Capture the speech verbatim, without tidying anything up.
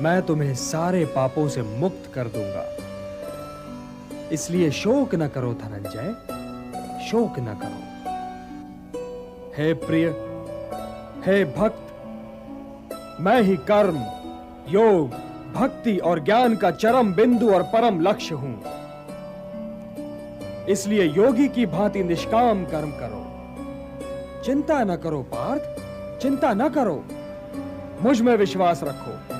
मैं तुम्हें सारे पापों से मुक्त कर दूंगा। इसलिए शोक न करो धनंजय, शोक न करो। हे प्रिय, हे भक्त, मैं ही कर्म, योग, भक्ति और ज्ञान का चरम बिंदु और परम लक्ष्य हूं। इसलिए योगी की भांति निष्काम कर्म करो। चिंता न करो पार्थ, चिंता न करो, मुझ में विश्वास रखो।